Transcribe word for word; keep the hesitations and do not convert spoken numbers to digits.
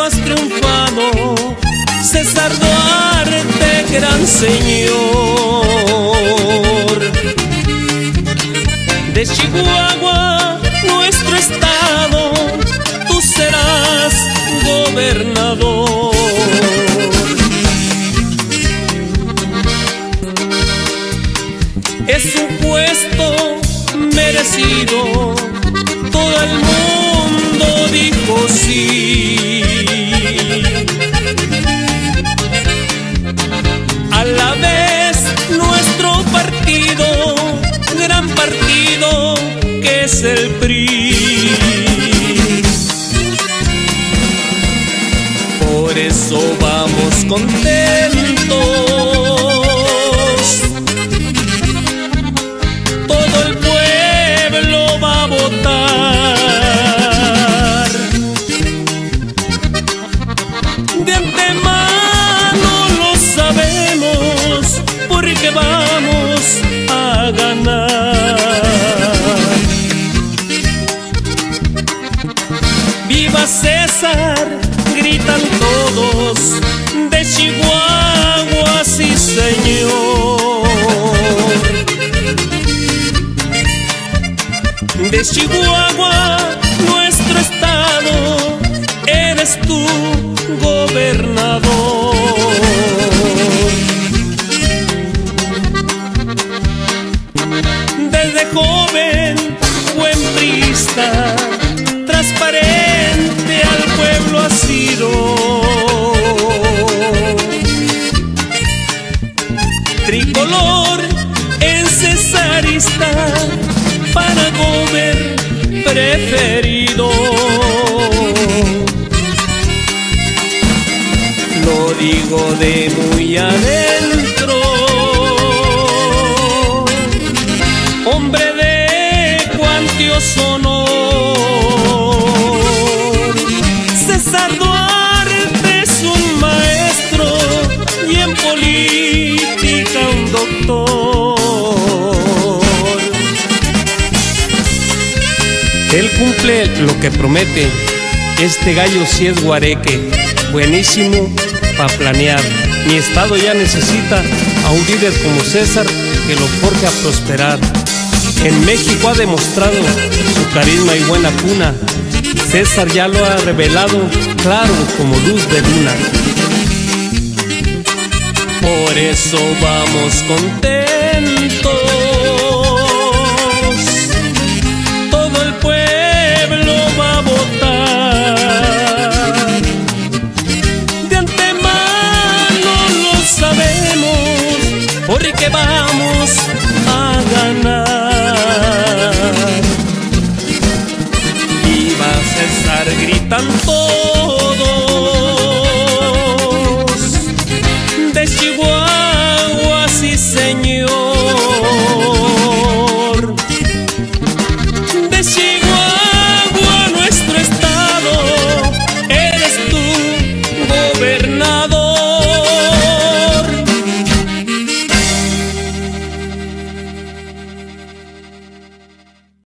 tú has triunfado, César Duarte, gran señor. De Chihuahua, nuestro estado, tú serás gobernador. Es un puesto merecido, todo el mundo dijo sí. A la vez nuestro partido, gran partido que es el P R I. Por eso vamos contentos. De antemano lo sabemos, porque vamos a ganar. ¡Viva César!, gritan todos, de Chihuahua, sí señor. De Chihuahua, nuestro estado, eres tú gobernador. Desde joven buen priista, transparente al pueblo ha sido. Tricolor en cesarista, para gober preferido. Lo digo de muy adentro, hombre de cuantioso honor. César Duarte es un maestro y en política un doctor. Él cumple lo que promete, este gallo sí es guareque, buenísimo para planear. Mi estado ya necesita a un líder como César que lo forje a prosperar. En México ha demostrado su carisma y buena cuna, César ya lo ha revelado claro como luz de luna. Por eso vamos contentos, todo el pueblo va a votar. Porque vamos